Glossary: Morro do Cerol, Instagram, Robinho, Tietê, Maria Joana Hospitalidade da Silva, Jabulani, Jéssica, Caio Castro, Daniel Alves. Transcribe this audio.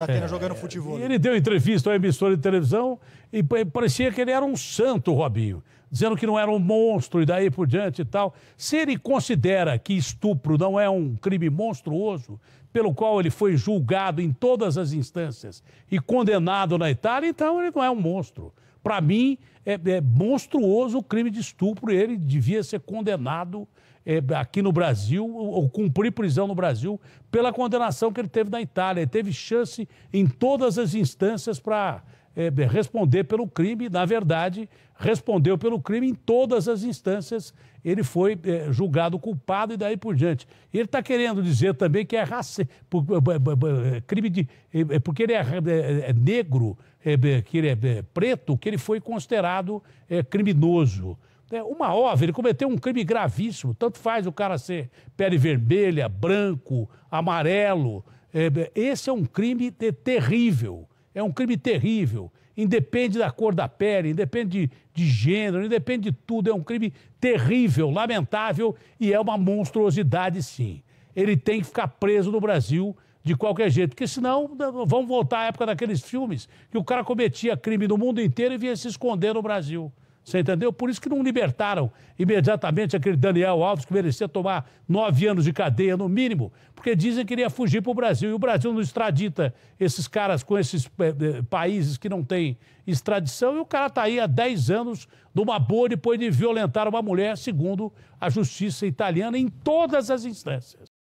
Atena jogando futebol. E ele deu entrevista a uma emissora de televisão e parecia que ele era um santo, Robinho, dizendo que não era um monstro e daí por diante e tal. Se ele considera que estupro não é um crime monstruoso, pelo qual ele foi julgado em todas as instâncias e condenado na Itália, então ele não é um monstro. Para mim, é monstruoso o crime de estupro e ele devia ser condenado aqui no Brasil, ou cumprir prisão no Brasil, pela condenação que ele teve na Itália. Ele teve chance em todas as instâncias para responder pelo crime. Na verdade, respondeu pelo crime em todas as instâncias. Ele foi julgado culpado e daí por diante. Ele está querendo dizer também que é racista, porque ele é negro, que ele é preto, que ele foi considerado criminoso. Uma óbvia, ele cometeu um crime gravíssimo, tanto faz o cara ser pele vermelha, branco, amarelo. Esse é um crime terrível, é um crime terrível. Independe da cor da pele, independe de gênero, independe de tudo. É um crime terrível, lamentável e é uma monstruosidade, sim. Ele tem que ficar preso no Brasil de qualquer jeito, porque senão vamos voltar à época daqueles filmes que o cara cometia crime no mundo inteiro e vinha se esconder no Brasil. Você entendeu? Por isso que não libertaram imediatamente aquele Daniel Alves, que merecia tomar 9 anos de cadeia, no mínimo, porque dizem que ele ia fugir para o Brasil. E o Brasil não extradita esses caras com esses países que não têm extradição. E o cara está aí há 10 anos numa boa depois de violentar uma mulher, segundo a justiça italiana, em todas as instâncias.